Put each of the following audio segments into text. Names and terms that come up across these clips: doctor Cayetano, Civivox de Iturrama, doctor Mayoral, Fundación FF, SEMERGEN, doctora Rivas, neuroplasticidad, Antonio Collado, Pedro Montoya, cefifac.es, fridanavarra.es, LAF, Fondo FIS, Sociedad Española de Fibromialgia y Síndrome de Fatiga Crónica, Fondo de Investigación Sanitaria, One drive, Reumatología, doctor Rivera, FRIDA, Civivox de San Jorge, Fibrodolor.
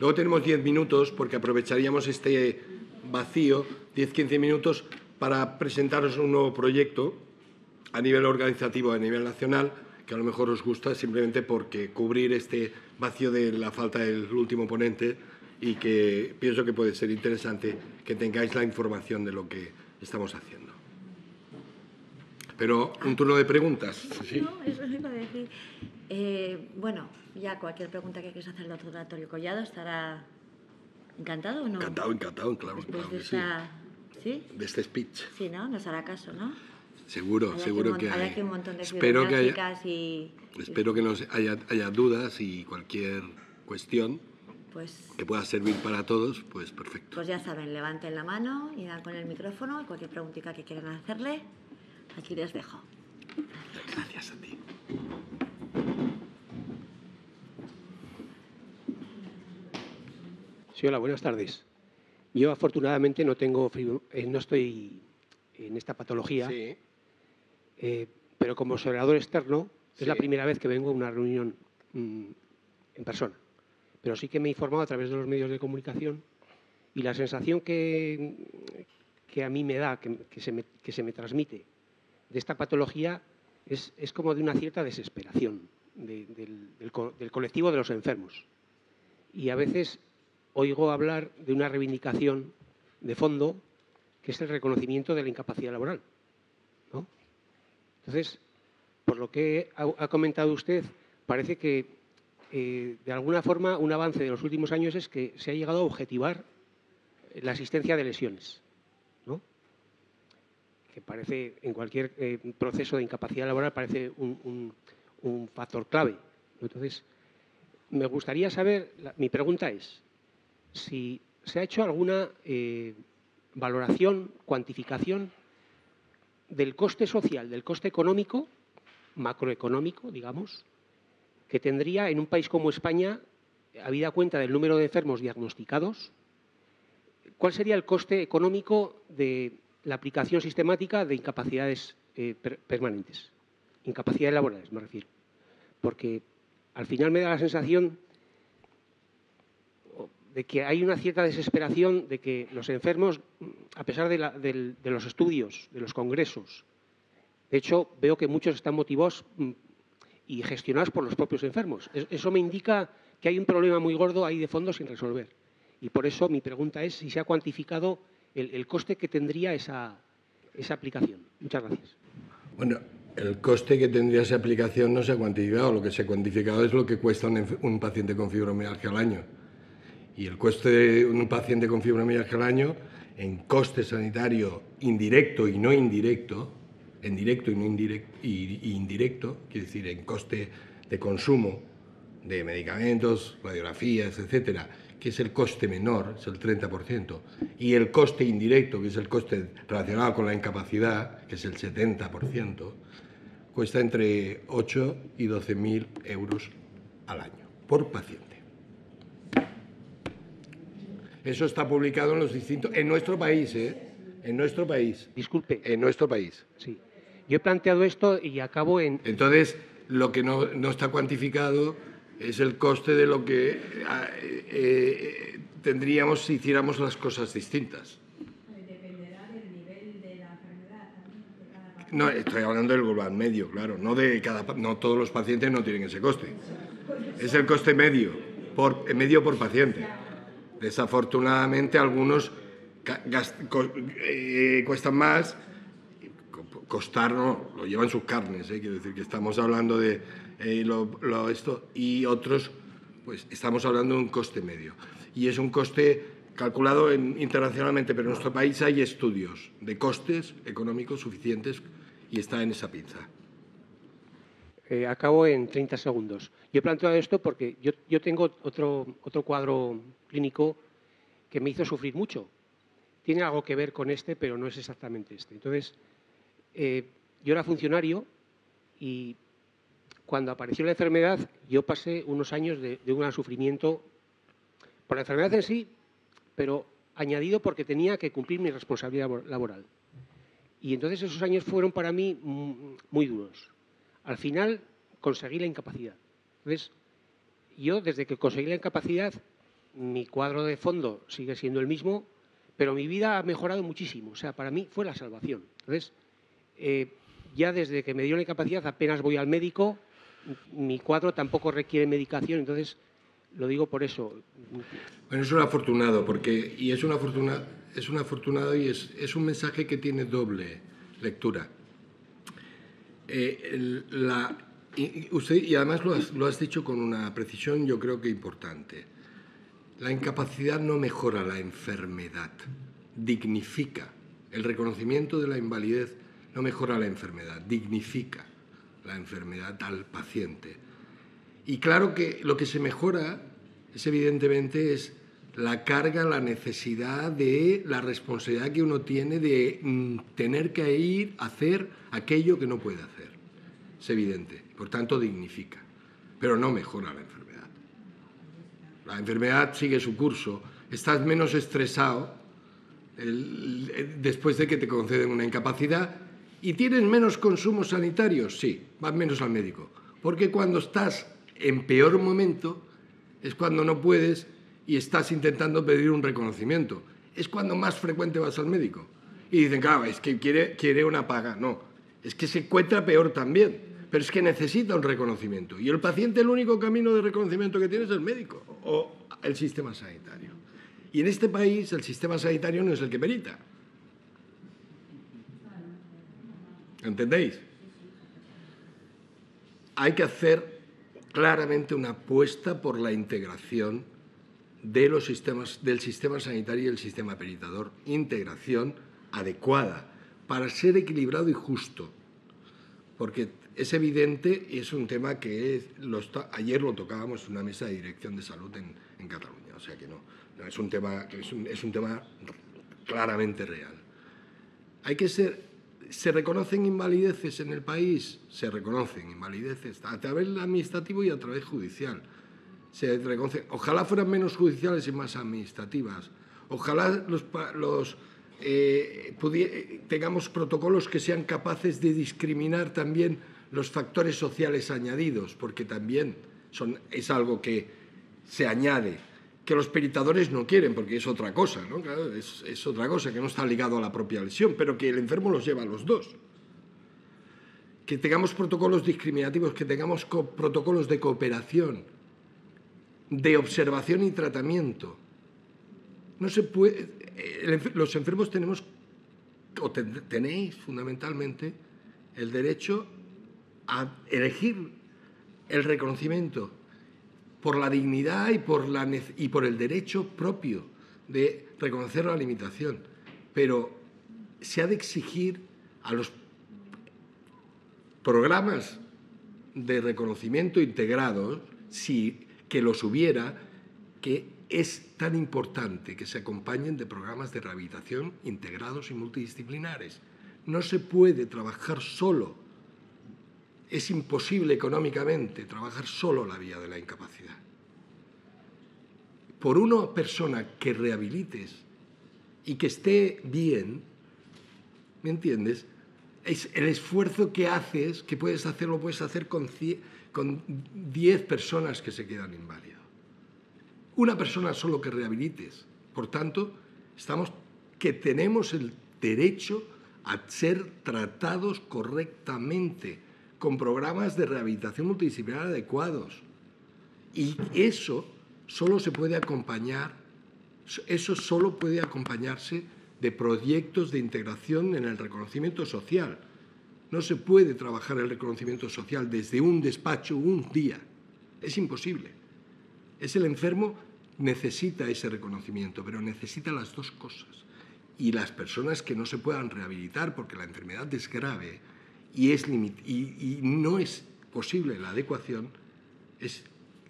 Luego tenemos 10 minutos, porque aprovecharíamos este vacío, 10-15 minutos, para presentaros un nuevo proyecto a nivel organizativo, a nivel nacional, que a lo mejor os gusta simplemente porque cubrir este vacío de la falta del último ponente, y que pienso que puede ser interesante que tengáis la información de lo que estamos haciendo. Pero un turno de preguntas. ¿Sí? No, eso sí lo decir. Bueno, ya cualquier pregunta que quieras hacer al doctor Antonio Collado, estará encantado, ¿o no? Encantado, claro. Después claro de esta... sí. ¿Sí? De este speech. Sí, ¿no? Nos hará caso, ¿no? Seguro, seguro que hay. Aquí un montón de fibromialgias y... Espero que nos haya dudas y cualquier cuestión. Pues, que pueda servir para todos, pues perfecto. Pues ya saben, levanten la mano y dan con el micrófono y cualquier preguntita que quieran hacerle, aquí les dejo. Gracias a ti. Sí, hola, buenas tardes. Yo afortunadamente no tengo, no estoy en esta patología, sí. Pero como observador externo, sí. Es la primera vez que vengo a una reunión en persona. Pero sí que me he informado a través de los medios de comunicación y la sensación que a mí me da, que se me transmite de esta patología es como de una cierta desesperación del colectivo de los enfermos. Y a veces oigo hablar de una reivindicación de fondo que es el reconocimiento de la incapacidad laboral, ¿no? Entonces, por lo que ha comentado usted, parece que de alguna forma, un avance de los últimos años es que se ha llegado a objetivar la existencia de lesiones, ¿no? Que parece, en cualquier proceso de incapacidad laboral, parece un factor clave, ¿no? Entonces, me gustaría saber, mi pregunta es, si se ha hecho alguna valoración, cuantificación del coste social, del coste económico, macroeconómico, digamos, que tendría en un país como España, habida cuenta del número de enfermos diagnosticados, ¿cuál sería el coste económico de la aplicación sistemática de incapacidades permanentes? Incapacidades laborales, me refiero. Porque al final me da la sensación de que hay una cierta desesperación de que los enfermos, a pesar de los estudios, de los congresos, de hecho, veo que muchos están motivados y gestionados por los propios enfermos. Eso me indica que hay un problema muy gordo ahí de fondo sin resolver. Y por eso mi pregunta es si se ha cuantificado el coste que tendría esa aplicación. Muchas gracias. Bueno, el coste que tendría esa aplicación no se ha cuantificado. Lo que se ha cuantificado es lo que cuesta un paciente con fibromialgia al año. Y el coste de un paciente con fibromialgia al año, en coste sanitario indirecto y no indirecto, en directo y no indirecto, y indirecto, quiere decir, en coste de consumo de medicamentos, radiografías, etcétera, que es el coste menor, es el 30%, y el coste indirecto, que es el coste relacionado con la incapacidad, que es el 70%, cuesta entre 8 y 12.000 euros al año por paciente. Eso está publicado en los distintos, en nuestro país, en nuestro país. Disculpe. En nuestro país. Sí. Yo he planteado esto y acabo en… Entonces, lo que no está cuantificado es el coste de lo que tendríamos si hiciéramos las cosas distintas. Dependerá del nivel de la enfermedad de cada paciente. No, estoy hablando del global medio, claro. No de cada, no todos los pacientes no tienen ese coste. Es el coste medio por paciente. Desafortunadamente, algunos cuestan más. Costar no, lo llevan sus carnes, quiero decir que estamos hablando de esto, y otros, pues estamos hablando de un coste medio. Y es un coste calculado internacionalmente, pero en nuestro país hay estudios de costes económicos suficientes y está en esa pinza. Acabo en 30 segundos. Yo he planteado esto porque yo tengo otro cuadro clínico que me hizo sufrir mucho. Tiene algo que ver con este, pero no es exactamente este. Entonces, yo era funcionario y cuando apareció la enfermedad yo pasé unos años de un sufrimiento por la enfermedad en sí, pero añadido porque tenía que cumplir mi responsabilidad laboral. Y entonces esos años fueron para mí muy duros. Al final conseguí la incapacidad. Entonces, yo desde que conseguí la incapacidad mi cuadro de fondo sigue siendo el mismo, pero mi vida ha mejorado muchísimo. O sea, para mí fue la salvación. Entonces, ya desde que me dio la incapacidad apenas voy al médico, mi cuadro tampoco requiere medicación, entonces lo digo por eso. Bueno, es un afortunado, porque, y es un afortunado, y es un mensaje que tiene doble lectura. Usted, y además lo has dicho con una precisión, yo creo que importante. La incapacidad no mejora la enfermedad, dignifica. El reconocimiento de la invalidez no mejora la enfermedad, dignifica la enfermedad al paciente. Y claro que lo que se mejora es evidentemente es la carga, la necesidad de la responsabilidad que uno tiene de tener que ir a hacer aquello que no puede hacer. Es evidente, por tanto dignifica, pero no mejora la enfermedad. La enfermedad sigue su curso, estás menos estresado después de que te conceden una incapacidad. ¿Y tienes menos consumos sanitarios? Sí, vas menos al médico. Porque cuando estás en peor momento es cuando no puedes y estás intentando pedir un reconocimiento. Es cuando más frecuente vas al médico. Y dicen, claro, es que quiere una paga. No, es que se encuentra peor también, pero es que necesita un reconocimiento. Y el paciente, el único camino de reconocimiento que tiene es el médico o el sistema sanitario. Y en este país el sistema sanitario no es el que perita. ¿Entendéis? Hay que hacer claramente una apuesta por la integración de los sistemas, del sistema sanitario y el sistema peritador. Integración adecuada para ser equilibrado y justo. Porque es evidente, y es un tema que ayer lo tocábamos en una mesa de dirección de salud en Cataluña. O sea que no es un tema, es un tema claramente real. Hay que ser... ¿Se reconocen invalideces en el país? Se reconocen invalideces a través administrativo y a través judicial. Se reconocen. Ojalá fueran menos judiciales y más administrativas. Ojalá tengamos protocolos que sean capaces de discriminar también los factores sociales añadidos, porque también es algo que se añade, que los peritadores no quieren, porque es otra cosa, ¿no? Claro, es otra cosa que no está ligado a la propia lesión, pero que el enfermo los lleva a los dos. Que tengamos protocolos discriminativos, que tengamos protocolos de cooperación, de observación y tratamiento. No se puede... los enfermos tenemos, o tenéis fundamentalmente, el derecho a elegir el reconocimiento por la dignidad y por el derecho propio de reconocer la limitación. Pero se ha de exigir a los programas de reconocimiento integrados, si que los hubiera, que es tan importante que se acompañen de programas de rehabilitación integrados y multidisciplinares. No se puede trabajar solo. Es imposible económicamente trabajar solo la vía de la incapacidad. Por una persona que rehabilites y que esté bien, ¿me entiendes? Es el esfuerzo que haces, que puedes hacerlo, puedes hacer con 10 personas que se quedan inválidas. Una persona solo que rehabilites. Por tanto, tenemos el derecho a ser tratados correctamente, con programas de rehabilitación multidisciplinar adecuados. Y eso solo se puede acompañar, eso solo puede acompañarse de proyectos de integración en el reconocimiento social. No se puede trabajar el reconocimiento social desde un despacho un día. Es imposible. Es el enfermo, necesita ese reconocimiento, pero necesita las dos cosas. Y las personas que no se puedan rehabilitar porque la enfermedad es grave, y no es posible la adecuación, es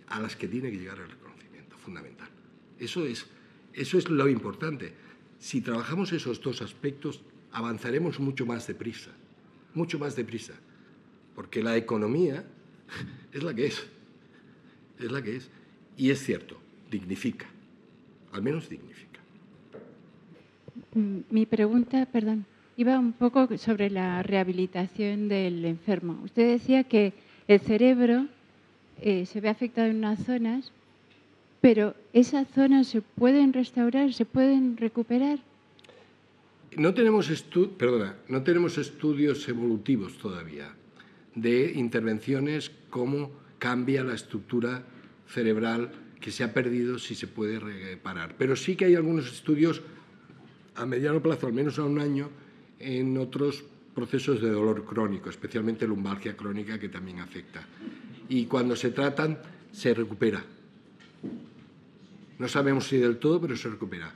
a las que tiene que llegar el reconocimiento fundamental. Eso es lo importante. Si trabajamos esos dos aspectos, avanzaremos mucho más deprisa, porque la economía es la que es, y es cierto, dignifica, al menos dignifica. Mi pregunta, perdón, iba un poco sobre la rehabilitación del enfermo. Usted decía que el cerebro se ve afectado en unas zonas Pero ¿esas zonas se pueden restaurar, se pueden recuperar? No tenemos estudios evolutivos todavía de intervenciones, cómo cambia la estructura cerebral que se ha perdido, si se puede reparar. Pero sí que hay algunos estudios a mediano plazo, al menos a un año, en otros procesos de dolor crónico, especialmente lumbalgia crónica, que también afecta. Y cuando se tratan, se recupera. No sabemos si del todo, pero se recupera.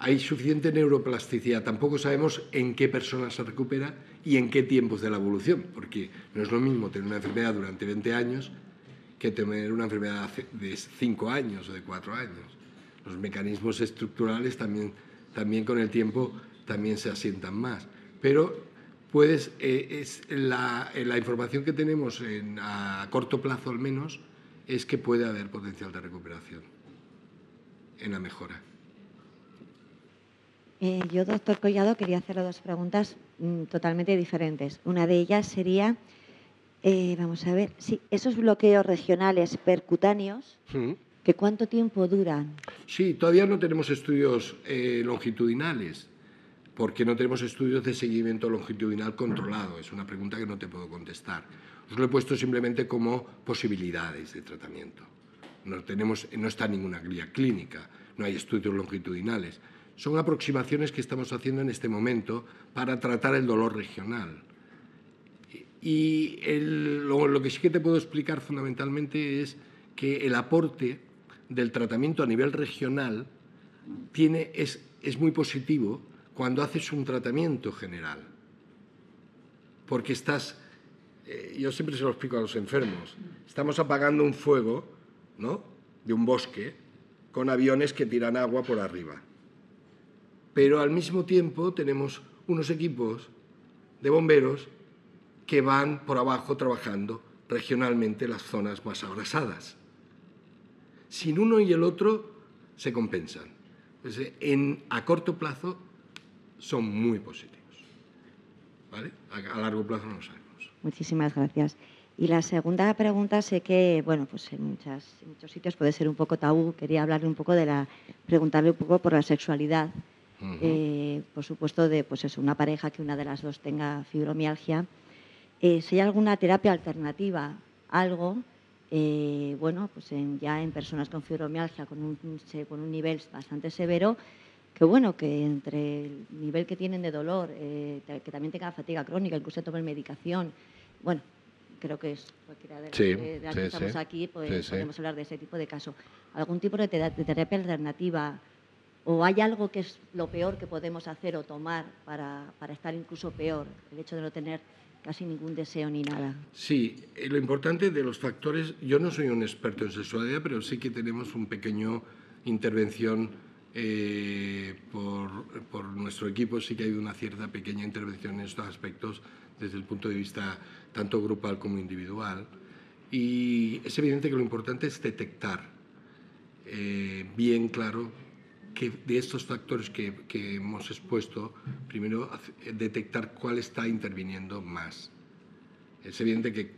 Hay suficiente neuroplasticidad. Tampoco sabemos en qué personas se recupera y en qué tiempos de la evolución, porque no es lo mismo tener una enfermedad durante 20 años que tener una enfermedad de 5 años o de 4 años. Los mecanismos estructurales también con el tiempo se asientan más. Pero pues, la información que tenemos a corto plazo al menos es que puede haber potencial de recuperación en la mejora. Yo, doctor Collado, quería hacerle dos preguntas totalmente diferentes. Una de ellas sería, vamos a ver, sí, esos bloqueos regionales percutáneos, ¿que cuánto tiempo duran? Sí, todavía no tenemos estudios longitudinales, porque no tenemos estudios de seguimiento longitudinal controlado. Es una pregunta que no te puedo contestar. Os lo he puesto simplemente como posibilidades de tratamiento. No está ninguna guía clínica, no hay estudios longitudinales. Son aproximaciones que estamos haciendo en este momento para tratar el dolor regional. Y lo que sí que te puedo explicar fundamentalmente es que el aporte del tratamiento a nivel regional es muy positivo cuando haces un tratamiento general. Porque yo siempre se lo explico a los enfermos, estamos apagando un fuego, ¿no?, de un bosque con aviones que tiran agua por arriba. Pero al mismo tiempo tenemos unos equipos de bomberos que van por abajo trabajando regionalmente las zonas más abrasadas. Sin uno y el otro se compensan. Entonces, a corto plazo son muy positivos, ¿vale? A largo plazo no lo sabemos. Muchísimas gracias. Y la segunda pregunta, sé que, bueno, pues en muchos sitios puede ser un poco tabú. Quería hablarle un poco preguntarle un poco por la sexualidad. Por supuesto, pues eso, una pareja que una de las dos tenga fibromialgia. Si hay alguna terapia alternativa, algo, bueno, pues ya en personas con fibromialgia con un nivel bastante severo, que bueno, que entre el nivel que tienen de dolor, que también tenga fatiga crónica, incluso tomen medicación, bueno, creo que es cualquiera de las que estamos aquí, pues podemos hablar de ese tipo de caso. ¿Algún tipo de terapia alternativa? ¿O hay algo que es lo peor que podemos hacer o tomar para estar incluso peor, el hecho de no tener casi ningún deseo ni nada? Sí, lo importante de los factores, yo no soy un experto en sexualidad, pero sí que tenemos un pequeño intervención por nuestro equipo, sí que hay una cierta pequeña intervención en estos aspectos desde el punto de vista tanto grupal como individual. Y es evidente que lo importante es detectar bien claro que de estos factores que hemos expuesto, primero detectar cuál está interviniendo más. Es evidente que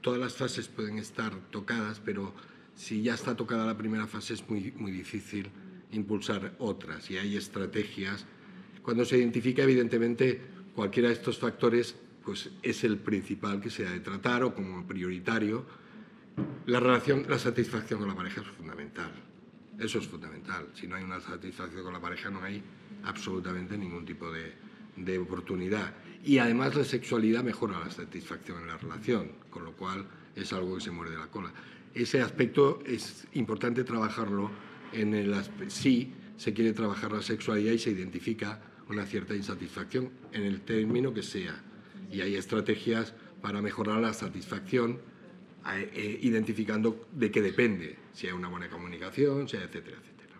todas las fases pueden estar tocadas, pero si ya está tocada la primera fase es muy, muy difícil impulsar otras, y hay estrategias. Cuando se identifica, evidentemente, cualquiera de estos factores, pues es el principal que se ha de tratar o como prioritario. La satisfacción con la pareja es fundamental. Eso es fundamental. Si no hay una satisfacción con la pareja, no hay absolutamente ningún tipo de oportunidad. Y además la sexualidad mejora la satisfacción en la relación, con lo cual es algo que se muerde la cola. Ese aspecto es importante trabajarlo. Si se quiere trabajar la sexualidad y se identifica una cierta insatisfacción en el término que sea. Y hay estrategias para mejorar la satisfacción, identificando de qué depende, si hay una buena comunicación, etcétera, etcétera.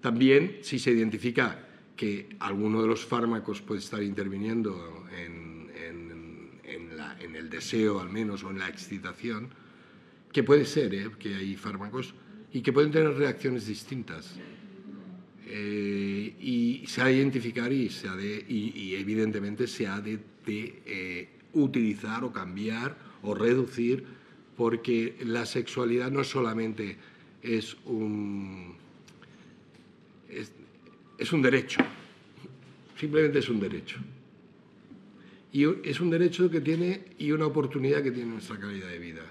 También, si se identifica que alguno de los fármacos puede estar interviniendo en el deseo, al menos, o en la excitación, que puede ser, que hay fármacos y que pueden tener reacciones distintas. Y se ha de identificar y evidentemente se ha de utilizar o cambiar o reducir, porque la sexualidad no es solamente es un derecho, simplemente es un derecho. Y es un derecho que tiene y una oportunidad que tiene nuestra calidad de vida,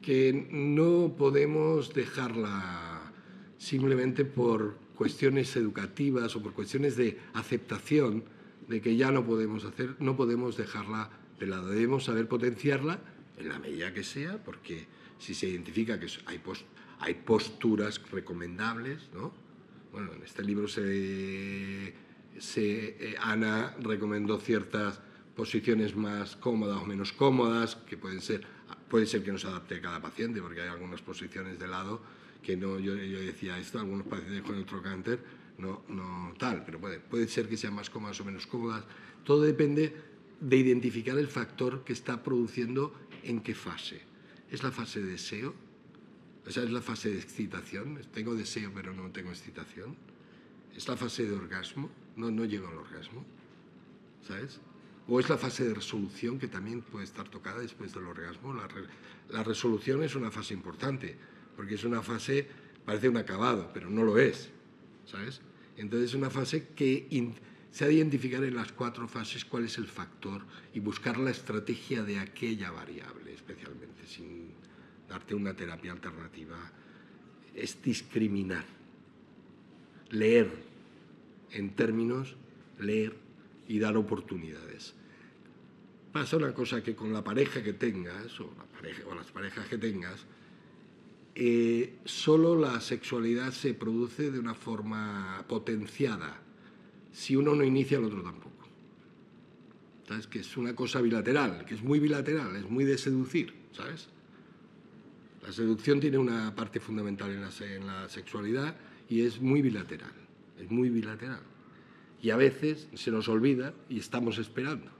que no podemos dejarla simplemente por cuestiones educativas o por cuestiones de aceptación de que ya no podemos hacer, no podemos dejarla de lado. Debemos saber potenciarla en la medida que sea, porque si se identifica que hay posturas recomendables, ¿no? Bueno, en este libro Ana recomendó ciertas posiciones más cómodas o menos cómodas, que puede ser que no se adapte a cada paciente, porque hay algunas posiciones de lado que no, yo decía esto, algunos pacientes con el trocánter no tal, pero puede ser que sean más cómodas o menos cómodas. Todo depende de identificar el factor que está produciendo en qué fase. ¿Es la fase de deseo? O sea, ¿es la fase de excitación? Tengo deseo pero no tengo excitación. ¿Es la fase de orgasmo? No llego al orgasmo, ¿sabes? O es la fase de resolución, que también puede estar tocada después del orgasmo. La resolución es una fase importante, porque es una fase, parece un acabado, pero no lo es, ¿sabes? Entonces es una fase que se ha de identificar en las 4 fases cuál es el factor y buscar la estrategia de aquella variable, especialmente, sin darte una terapia alternativa. Es discriminar, leer en términos, leer y dar oportunidades. Pasa una cosa que con la pareja que tengas o las parejas que tengas, solo la sexualidad se produce de una forma potenciada. Si uno no inicia, el otro tampoco. ¿Sabes? Que es una cosa bilateral, que es muy bilateral, es muy de seducir, ¿sabes? La seducción tiene una parte fundamental en la sexualidad y es muy bilateral, es muy bilateral. Y a veces se nos olvida y estamos esperando.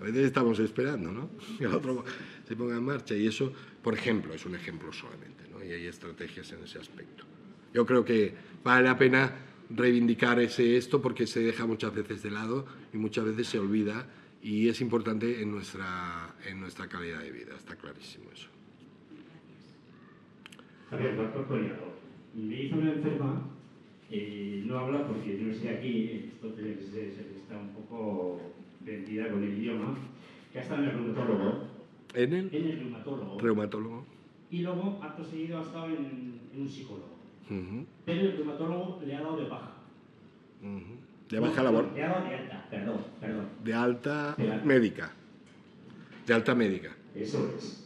A veces estamos esperando, ¿no? Que el otro se ponga en marcha. Y eso, por ejemplo, es un ejemplo solamente, ¿no? Y hay estrategias en ese aspecto. Yo creo que vale la pena reivindicar esto porque se deja muchas veces de lado y muchas veces se olvida, y es importante en nuestra calidad de vida, está clarísimo eso. A ver, doctor Collado, me hizo una enferma. No habla porque yo estoy aquí, entonces está un poco vendida con el idioma, que hasta en el reumatólogo. En el reumatólogo. Y luego, acto seguido, ha estado en un psicólogo. Pero el reumatólogo le ha dado de baja. ¿De baja labor? Le ha dado de alta, perdón. De alta médica. De alta médica. Eso es.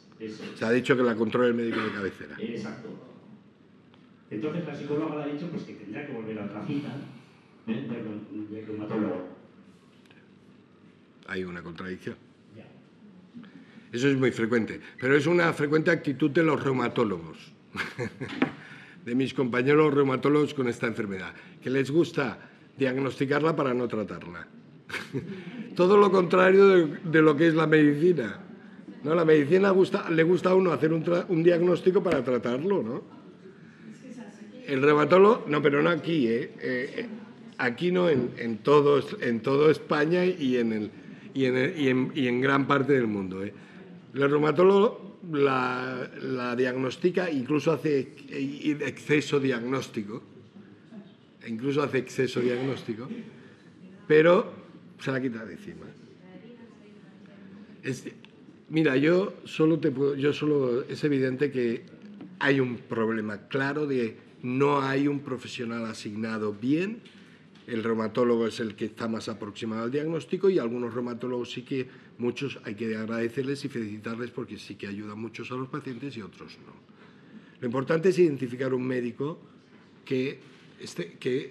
Se ha dicho que la controla el médico de cabecera. Exacto. Entonces la psicóloga le ha dicho pues, que tendrá que volver a otra cita del reumatólogo. Hay una contradicción. Ya. Eso es muy frecuente, pero es una frecuente actitud de los reumatólogos, de mis compañeros reumatólogos con esta enfermedad, que les gusta diagnosticarla para no tratarla. Todo lo contrario de lo que es la medicina. No, la medicina le gusta a uno hacer un diagnóstico para tratarlo, ¿no? El reumatólogo, no, pero no aquí, aquí no, en todo España y en gran parte del mundo. El reumatólogo la diagnostica, incluso hace exceso diagnóstico, pero se la quita de encima. Mira, es evidente que hay un problema claro de... No hay un profesional asignado bien, el reumatólogo es el que está más aproximado al diagnóstico, y algunos reumatólogos sí que muchos hay que agradecerles y felicitarles porque sí que ayudan muchos a los pacientes y otros no. Lo importante es identificar un médico que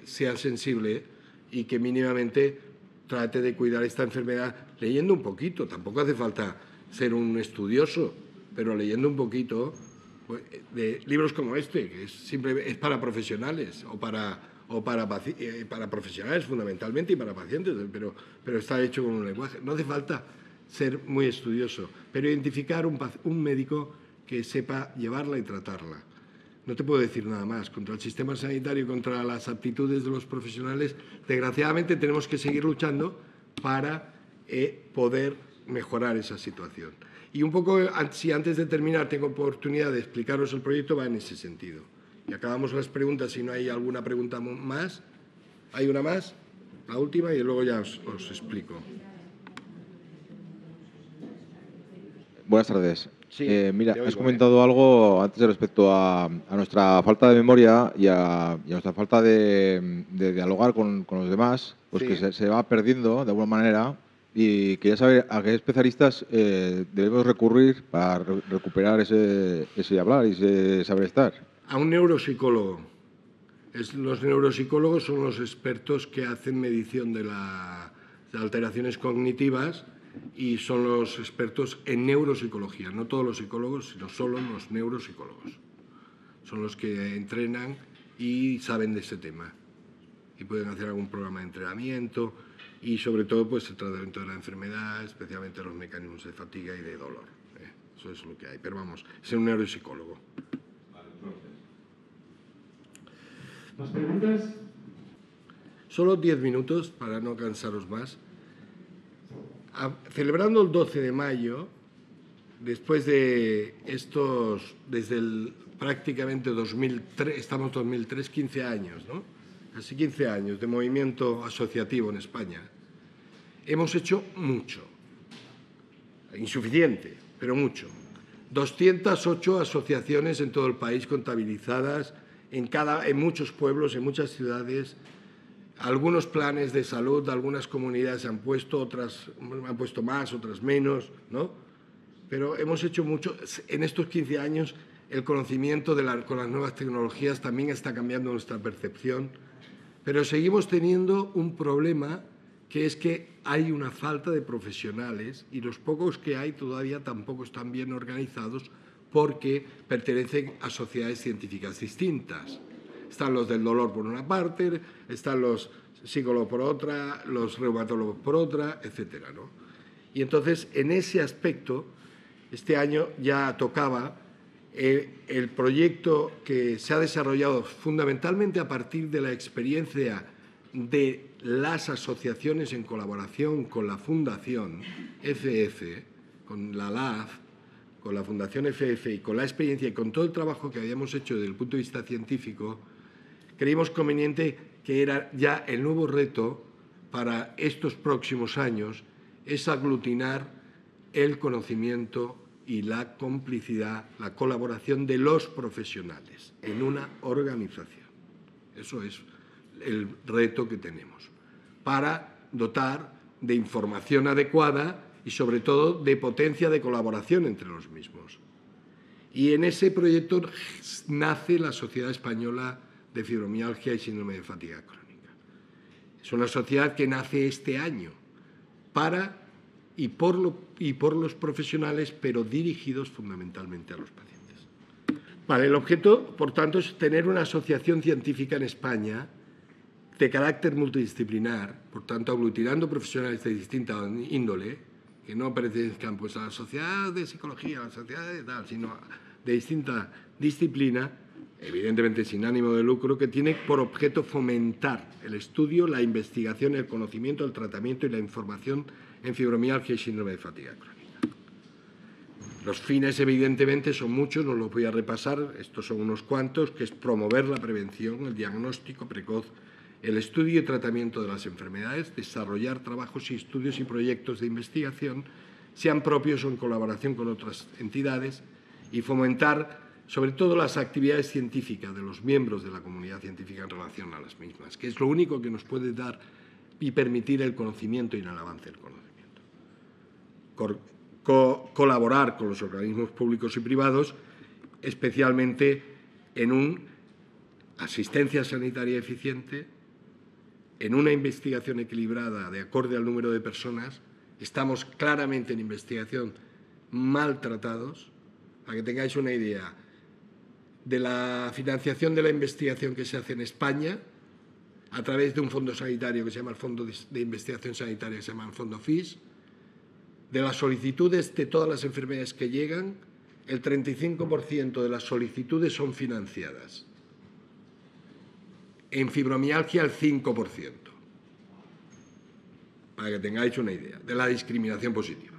sea sensible y que mínimamente trate de cuidar esta enfermedad leyendo un poquito, tampoco hace falta ser un estudioso, pero leyendo un poquito... de libros como este, que es para profesionales o para profesionales fundamentalmente y para pacientes, pero está hecho con un lenguaje. No hace falta ser muy estudioso, pero identificar un médico que sepa llevarla y tratarla. No te puedo decir nada más. Contra el sistema sanitario y contra las aptitudes de los profesionales, desgraciadamente tenemos que seguir luchando para poder mejorar esa situación. Y un poco, si antes de terminar tengo oportunidad de explicaros el proyecto, va en ese sentido. Y acabamos las preguntas, si no hay alguna pregunta más. ¿Hay una más? La última y luego ya os explico. Buenas tardes. Sí, mira, has comentado algo antes respecto a nuestra falta de memoria y a nuestra falta de dialogar con los demás, pues sí, que se va perdiendo de alguna manera. Y quería saber a qué especialistas debemos recurrir para recuperar ese hablar y ese saber estar. A un neuropsicólogo. Los neuropsicólogos son los expertos que hacen medición de las alteraciones cognitivas y son los expertos en neuropsicología. No todos los psicólogos, sino solo los neuropsicólogos. Son los que entrenan y saben de este tema. Y pueden hacer algún programa de entrenamiento y, sobre todo, pues, el tratamiento de la enfermedad, especialmente los mecanismos de fatiga y de dolor. Eso es lo que hay. Pero vamos, ser un neuropsicólogo. ¿Más preguntas? Solo 10 minutos para no cansaros más. Celebrando el 12 de mayo, después de estos, desde el prácticamente 2003, estamos 2003, 15 años, ¿no? Casi 15 años de movimiento asociativo en España. Hemos hecho mucho, insuficiente, pero mucho. 208 asociaciones en todo el país contabilizadas, en muchos pueblos, en muchas ciudades. Algunos planes de salud, algunas comunidades han puesto, otras han puesto más, otras menos, ¿no? Pero hemos hecho mucho. En estos 15 años, el conocimiento con las nuevas tecnologías también está cambiando nuestra percepción. Pero seguimos teniendo un problema, que es que hay una falta de profesionales y los pocos que hay todavía tampoco están bien organizados porque pertenecen a sociedades científicas distintas. Están los del dolor por una parte, están los psicólogos por otra, los reumatólogos por otra, etcétera, ¿no? Y entonces, en ese aspecto, este año ya tocaba el proyecto que se ha desarrollado fundamentalmente a partir de la experiencia de las asociaciones en colaboración con la Fundación FF, con la LAF, con la Fundación FF y con la experiencia y con todo el trabajo que habíamos hecho desde el punto de vista científico. Creímos conveniente que era ya el nuevo reto para estos próximos años, es aglutinar el conocimiento y la complicidad, la colaboración de los profesionales en una organización. Eso es el reto que tenemos, para dotar de información adecuada y, sobre todo, de potencia de colaboración entre los mismos. Y en ese proyecto nace la Sociedad Española de Fibromialgia y Síndrome de Fatiga Crónica. Es una sociedad que nace este año para y por los profesionales, pero dirigidos fundamentalmente a los pacientes. Vale, el objeto, por tanto, es tener una asociación científica en España de carácter multidisciplinar, por tanto, aglutinando profesionales de distinta índole, que no pertenezcan, pues, a la sociedad de psicología, a la sociedad de tal, sino de distinta disciplina, evidentemente sin ánimo de lucro, que tiene por objeto fomentar el estudio, la investigación, el conocimiento, el tratamiento y la información en fibromialgia y síndrome de fatiga crónica. Los fines, evidentemente, son muchos, no los voy a repasar, estos son unos cuantos, que es promover la prevención, el diagnóstico precoz, el estudio y tratamiento de las enfermedades, desarrollar trabajos y estudios y proyectos de investigación, sean propios o en colaboración con otras entidades, y fomentar, sobre todo, las actividades científicas de los miembros de la comunidad científica en relación a las mismas, que es lo único que nos puede dar y permitir el conocimiento y el avance del conocimiento. Colaborar con los organismos públicos y privados, especialmente en una asistencia sanitaria eficiente, en una investigación equilibrada de acorde al número de personas. Estamos claramente en investigación maltratados. Para que tengáis una idea, de la financiación de la investigación que se hace en España, a través de un fondo sanitario que se llama el Fondo de Investigación Sanitaria, que se llama el Fondo FIS, de las solicitudes de todas las enfermedades que llegan, el 35% de las solicitudes son financiadas. En fibromialgia, el 5%, para que tengáis una idea de la discriminación positiva.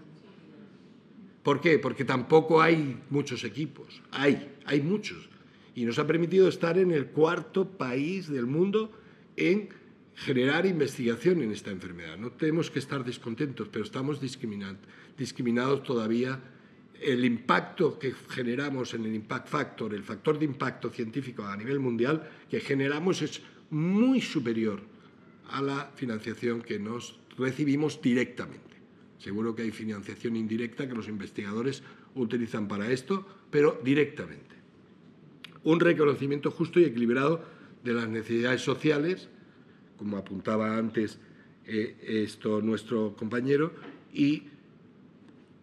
¿Por qué? Porque tampoco hay muchos equipos, hay muchos. Y nos ha permitido estar en el cuarto país del mundo en generar investigación en esta enfermedad. No tenemos que estar descontentos, pero estamos discriminados todavía. El impacto que generamos en el impact factor, el factor de impacto científico a nivel mundial que generamos es muy superior a la financiación que nos recibimos directamente. Seguro que hay financiación indirecta que los investigadores utilizan para esto, pero directamente. Un reconocimiento justo y equilibrado de las necesidades sociales, como apuntaba antes nuestro compañero, y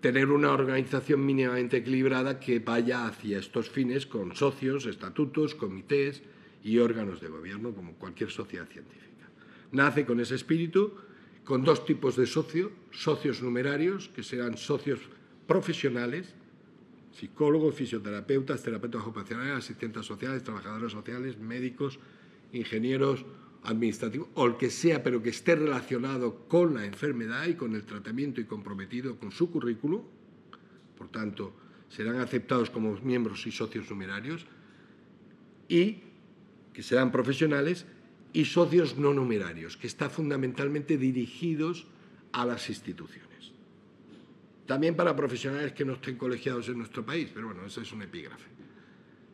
tener una organización mínimamente equilibrada que vaya hacia estos fines con socios, estatutos, comités y órganos de gobierno, como cualquier sociedad científica. Nace con ese espíritu, con dos tipos de socios, socios numerarios, que serán socios profesionales, psicólogos, fisioterapeutas, terapeutas ocupacionales, asistentes sociales, trabajadores sociales, médicos, ingenieros, administrativo o el que sea, pero que esté relacionado con la enfermedad y con el tratamiento y comprometido con su currículum. Por tanto, serán aceptados como miembros y socios numerarios y que serán profesionales y socios no numerarios, que están fundamentalmente dirigidos a las instituciones. También para profesionales que no estén colegiados en nuestro país, pero bueno, eso es un epígrafe.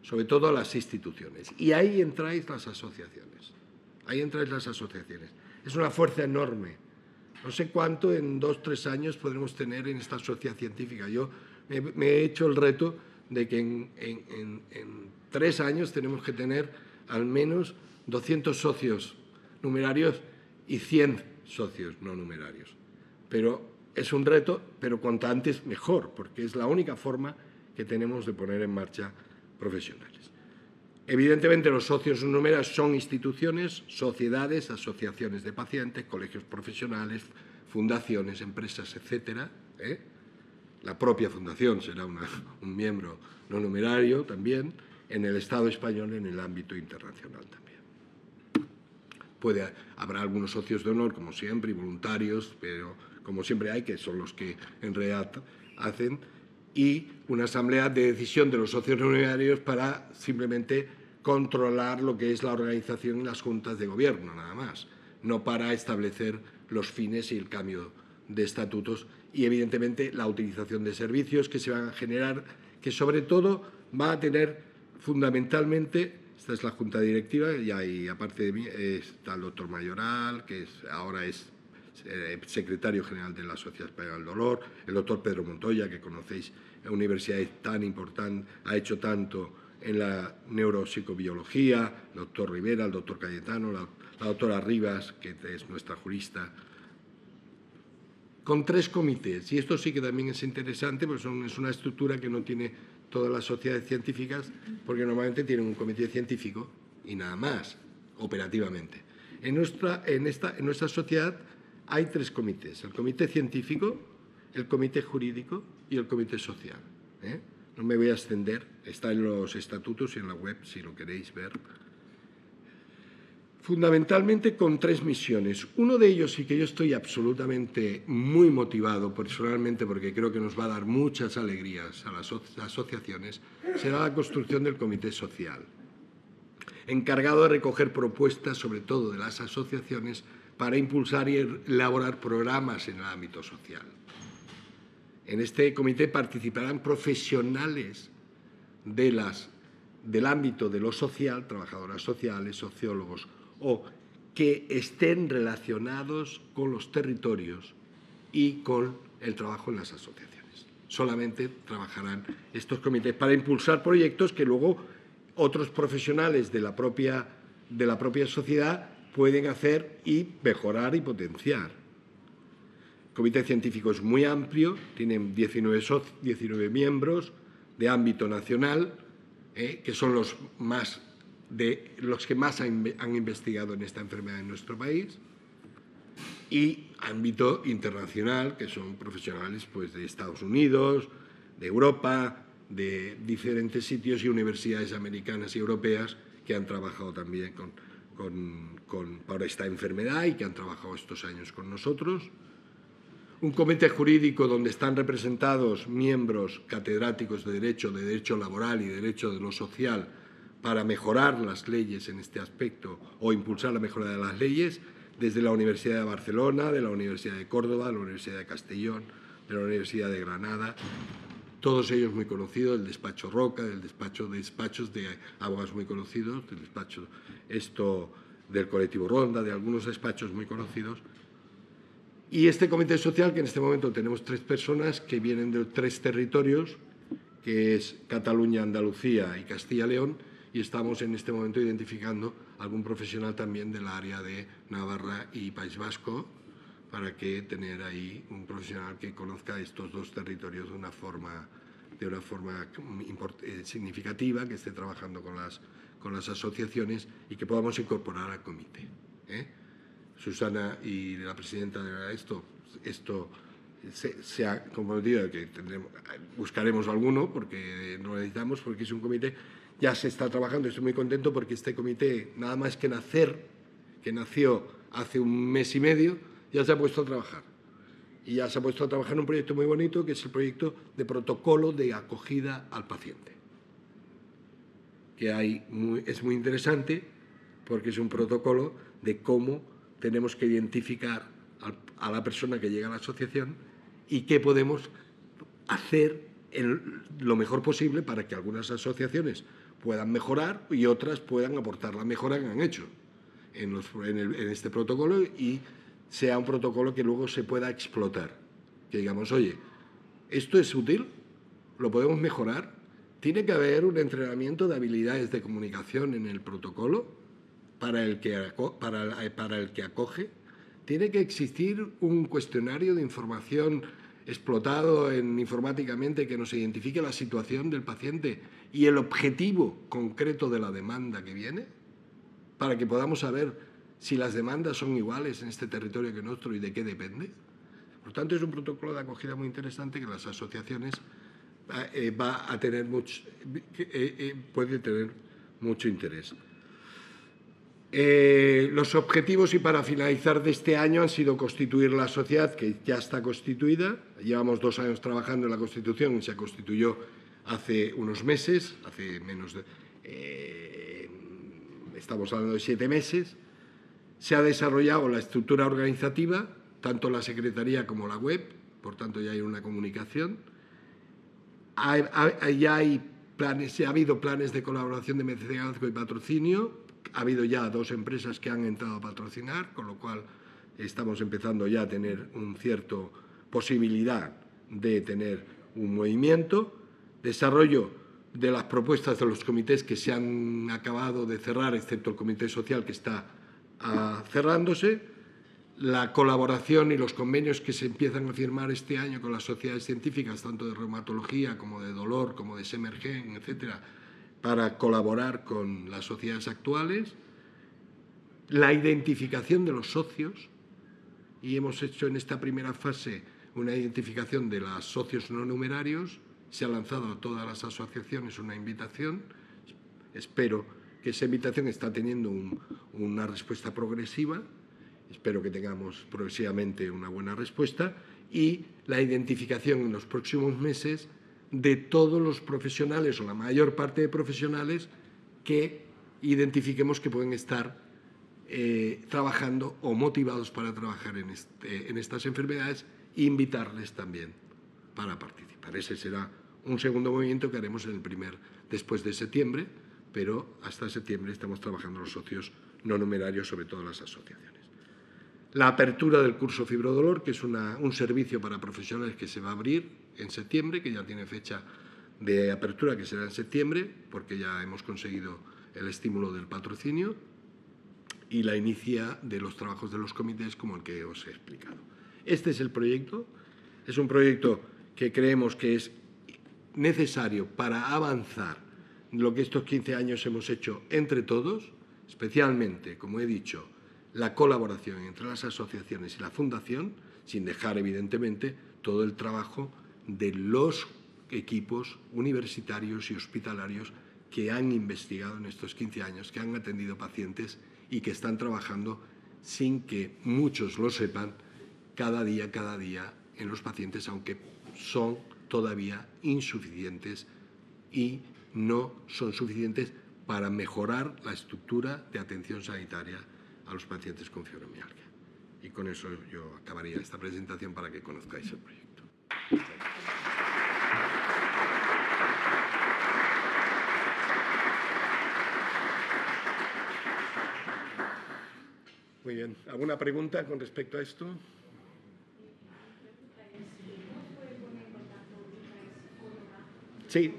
Sobre todo a las instituciones. Y ahí entráis las asociaciones. Ahí entran las asociaciones. Es una fuerza enorme. No sé cuánto en 2 o 3 años podremos tener en esta sociedad científica. Yo me he hecho el reto de que en 3 años tenemos que tener al menos 200 socios numerarios y 100 socios no numerarios. Pero es un reto, pero cuanto antes mejor, porque es la única forma que tenemos de poner en marcha profesionales. Evidentemente, los socios numerarios son instituciones, sociedades, asociaciones de pacientes, colegios profesionales, fundaciones, empresas, etcétera. La propia fundación será un miembro no numerario también en el Estado español, en el ámbito internacional también. Habrá algunos socios de honor, como siempre, y voluntarios, pero como siempre hay, que son los que en realidad hacen. Y una asamblea de decisión de los socios numerarios para simplemente controlar lo que es la organización y las juntas de gobierno, nada más, no para establecer los fines y el cambio de estatutos y, evidentemente, la utilización de servicios que se van a generar, que sobre todo van a tener fundamentalmente, esta es la junta directiva y ahí, aparte de mí, está el doctor Mayoral, que ahora es secretario general de la Sociedad Española del Dolor, el doctor Pedro Montoya, que conocéis, universidad tan importante, ha hecho tanto en la neuropsicobiología, el doctor Rivera, el doctor Cayetano, la doctora Rivas, que es nuestra jurista, con 3 comités. Y esto sí que también es interesante, porque es una estructura que no tiene todas las sociedades científicas, porque normalmente tienen un comité científico y nada más, operativamente. En nuestra sociedad hay 3 comités, el comité científico, el comité jurídico y el comité social. No me voy a extender, está en los estatutos y en la web, si lo queréis ver. Fundamentalmente con 3 misiones. Uno de ellos, y que yo estoy absolutamente muy motivado personalmente, porque creo que nos va a dar muchas alegrías a las asociaciones, será la construcción del comité social, encargado de recoger propuestas, sobre todo de las asociaciones, para impulsar y elaborar programas en el ámbito social. En este comité participarán profesionales del ámbito de lo social, trabajadoras sociales, sociólogos, o que estén relacionados con los territorios y con el trabajo en las asociaciones. Solamente trabajarán estos comités para impulsar proyectos que luego otros profesionales de la propia sociedad pueden hacer y mejorar y potenciar. El comité científico es muy amplio, tienen 19 miembros de ámbito nacional, que son los que más han investigado en esta enfermedad en nuestro país, y ámbito internacional, que son profesionales pues, de Estados Unidos, de Europa, de diferentes sitios y universidades americanas y europeas que han trabajado también para esta enfermedad y que han trabajado estos años con nosotros. un comité jurídico donde están representados miembros catedráticos de Derecho Laboral y Derecho de lo Social para mejorar las leyes en este aspecto o impulsar la mejora de las leyes desde la Universidad de Barcelona, de la Universidad de Córdoba, de la Universidad de Castellón, de la Universidad de Granada, todos ellos muy conocidos, el despacho Roca, el despacho de despachos de abogados muy conocidos, el despacho esto del colectivo Ronda, de algunos despachos muy conocidos. Y este comité social, que en este momento tenemos 3 personas que vienen de 3 territorios, que es Cataluña, Andalucía y Castilla y León, y estamos en este momento identificando algún profesional también del área de Navarra y País Vasco, para que tener ahí un profesional que conozca estos 2 territorios de una forma significativa, que esté trabajando con las asociaciones y que podamos incorporar al comité. Susana y la presidenta de esto se ha comprometido que buscaremos alguno, porque no lo necesitamos, porque es un comité, ya se está trabajando. Estoy muy contento porque este comité, nada más que nacer, que nació hace un mes y medio, ya se ha puesto a trabajar. Y ya se ha puesto a trabajar en un proyecto muy bonito, que es el proyecto de protocolo de acogida al paciente. Es muy interesante porque es un protocolo de cómo tenemos que identificar a la persona que llega a la asociación y qué podemos hacer lo mejor posible para que algunas asociaciones puedan mejorar y otras puedan aportar la mejora que han hecho en este protocolo, y sea un protocolo que luego se pueda explotar. Que digamos, oye, esto es útil, lo podemos mejorar. Tiene que haber un entrenamiento de habilidades de comunicación en el protocolo para el que acoge. Tiene que existir un cuestionario de información explotado informáticamente que nos identifique la situación del paciente y el objetivo concreto de la demanda que viene, para que podamos saber si las demandas son iguales en este territorio que en otro y de qué depende. Por tanto, es un protocolo de acogida muy interesante que las asociaciones puede tener mucho interés. Los objetivos, y para finalizar, de este año han sido constituir la sociedad, que ya está constituida. Llevamos 2 años trabajando en la constitución y se constituyó hace unos meses, hace menos de… estamos hablando de 7 meses. Se ha desarrollado la estructura organizativa, tanto la secretaría como la web, por tanto ya hay una comunicación. Ya ha habido planes de colaboración de mecenazgo y patrocinio, ha habido ya 2 empresas que han entrado a patrocinar, con lo cual estamos empezando ya a tener una cierta posibilidad de tener un movimiento. Desarrollo de las propuestas de los comités que se han acabado de cerrar, excepto el comité social que está cerrándose. La colaboración y los convenios que se empiezan a firmar este año con las sociedades científicas, tanto de reumatología como de dolor, como de SEMERGEN, etcétera, para colaborar con las sociedades actuales. La identificación de los socios, y hemos hecho en esta primera fase una identificación de los socios no numerarios. Se ha lanzado a todas las asociaciones una invitación. Espero que esa invitación está teniendo una respuesta progresiva. Espero que tengamos progresivamente una buena respuesta, y la identificación en los próximos meses de todos los profesionales o la mayor parte de profesionales que identifiquemos que pueden estar trabajando o motivados para trabajar en estas enfermedades, e invitarles también para participar. Ese será un segundo movimiento que haremos después de septiembre, pero hasta septiembre estamos trabajando los socios no numerarios, sobre todo las asociaciones. La apertura del curso Fibrodolor, que es un servicio para profesionales que se va a abrir en septiembre, que ya tiene fecha de apertura, que será en septiembre, porque ya hemos conseguido el estímulo del patrocinio, y la inicia de los trabajos de los comités, como el que os he explicado. Este es el proyecto. Es un proyecto que creemos que es necesario para avanzar lo que estos 15 años hemos hecho entre todos, especialmente, como he dicho, la colaboración entre las asociaciones y la fundación, sin dejar, evidentemente, todo el trabajo de los equipos universitarios y hospitalarios que han investigado en estos 15 años, que han atendido pacientes y que están trabajando, sin que muchos lo sepan, cada día en los pacientes, aunque son todavía insuficientes y no son suficientes para mejorar la estructura de atención sanitaria a los pacientes con fibromialgia. Y con eso yo acabaría esta presentación para que conozcáis el proyecto. Muy bien. ¿Alguna pregunta con respecto a esto? Sí.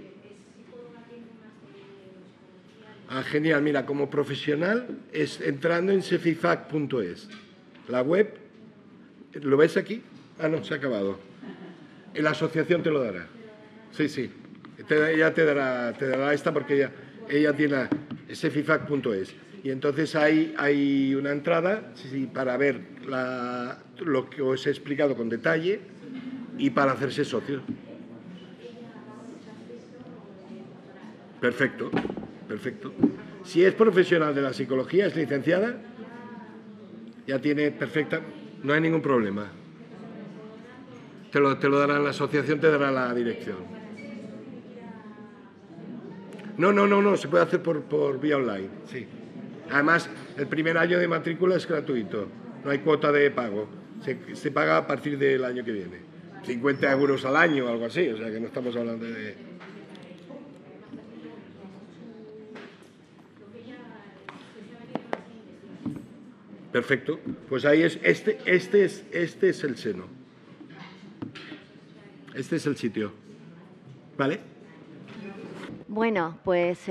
Ah, genial. Mira, como profesional es entrando en cefifac.es. La web, ¿lo ves aquí? Ah, no, se ha acabado. La asociación te lo dará. Sí, sí. Ella te dará esta porque ella tiene cefifac.es. Y entonces hay una entrada para ver lo que os he explicado con detalle y para hacerse socio. Perfecto, perfecto. Si es profesional de la psicología, es licenciada, ya tiene perfecta, no hay ningún problema. Te lo darán, la asociación te dará la dirección. No, se puede hacer por vía online, sí. Además, el primer año de matrícula es gratuito, no hay cuota de pago, se paga a partir del año que viene, 50 euros al año o algo así, o sea que no estamos hablando de... Perfecto, pues ahí es, este es el seno, este es el sitio, ¿vale? Bueno, pues...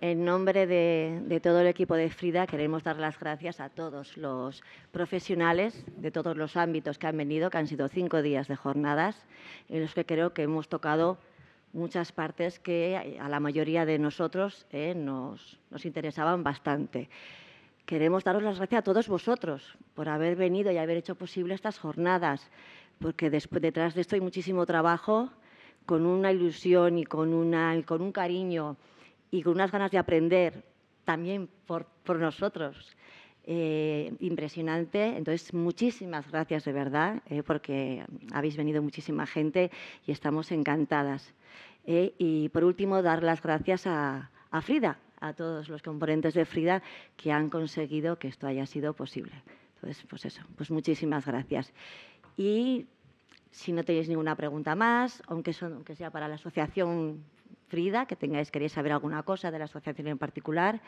En nombre de todo el equipo de Frida queremos dar las gracias a todos los profesionales de todos los ámbitos que han venido, que han sido 5 días de jornadas, en los que creo que hemos tocado muchas partes que a la mayoría de nosotros nos interesaban bastante. Queremos daros las gracias a todos vosotros por haber venido y haber hecho posible estas jornadas, porque detrás de esto hay muchísimo trabajo, con una ilusión y con un cariño y con unas ganas de aprender también por nosotros. Impresionante. Entonces, muchísimas gracias de verdad, porque habéis venido muchísima gente y estamos encantadas. Y, por último, dar las gracias a Frida, a todos los componentes de Frida que han conseguido que esto haya sido posible. Entonces, pues eso, pues muchísimas gracias. Y si no tenéis ninguna pregunta más, aunque sea para la asociación Frida, que queréis saber alguna cosa de la asociación en particular,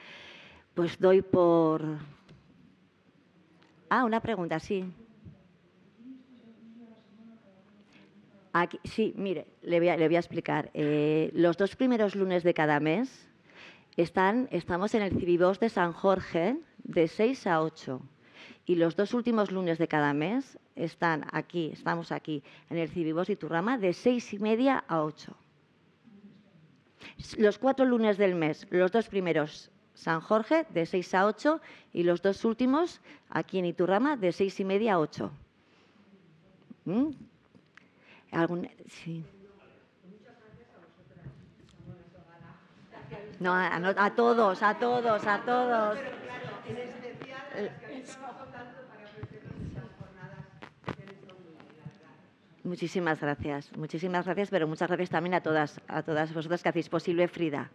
pues doy por… Ah, una pregunta, sí. Aquí, sí, mire, le voy a explicar. Los 2 primeros lunes de cada mes estamos en el Civivox de San Jorge de 6 a 8. Y los 2 últimos lunes de cada mes estamos aquí, en el Civivox de Iturrama de 6:30 a 8. Los 4 lunes del mes, los 2 primeros, San Jorge, de 6 a 8, y los 2 últimos, aquí en Iturrama, de 6:30 a 8. Sí. No, a todos. En especial a las que habéis trabajado tanto para ofrecer esas jornadas que les son muy largas. Muchísimas gracias, pero muchas gracias también a todas vosotras que hacéis posible Frida,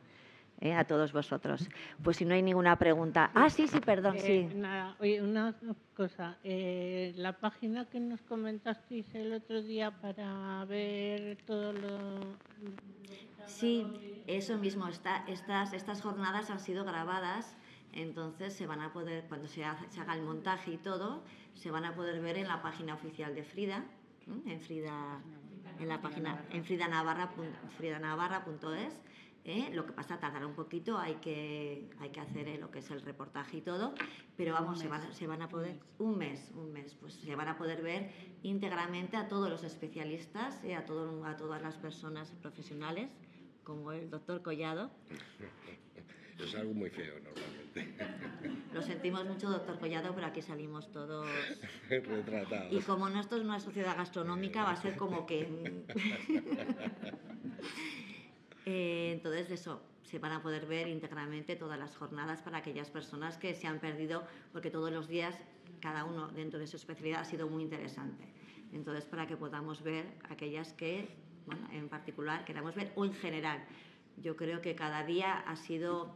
a todos vosotros. Pues si no hay ninguna pregunta… Ah, sí, perdón, sí. Nada, oye, una cosa, la página que nos comentasteis el otro día para ver todo lo… Sí, eso mismo, estas jornadas han sido grabadas. Entonces, se van a poder, cuando se haga el montaje y todo, se van a poder ver en la página oficial de Frida, en fridanavarra.es. Lo que pasa, tardará un poquito, hay que hacer lo que es el reportaje y todo, pero vamos, se van a poder, un mes, pues se van a poder ver íntegramente a todos los especialistas, a todas las personas profesionales, como el doctor Collado. Es algo muy feo, normalmente. Lo sentimos mucho, doctor Collado, pero aquí salimos todos retratados. Y como no, esto es una sociedad gastronómica, va a ser como que... entonces, eso, se van a poder ver íntegramente todas las jornadas para aquellas personas que se han perdido, porque todos los días, cada uno dentro de su especialidad, ha sido muy interesante. entonces para que podamos ver aquellas que, bueno, en particular queramos ver, o en general. Yo creo que cada día ha sido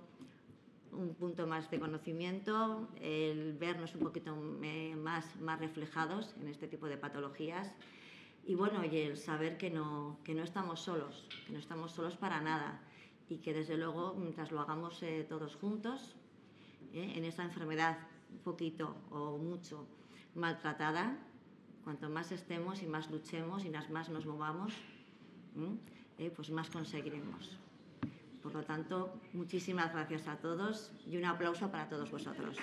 un punto más de conocimiento, el vernos un poquito más reflejados en este tipo de patologías. Y bueno, y el saber que no estamos solos, que no estamos solos para nada, y que desde luego mientras lo hagamos todos juntos, en esta enfermedad un poquito o mucho maltratada, cuanto más estemos y más luchemos y más nos movamos, pues más conseguiremos. Por lo tanto, muchísimas gracias a todos y un aplauso para todos vosotros.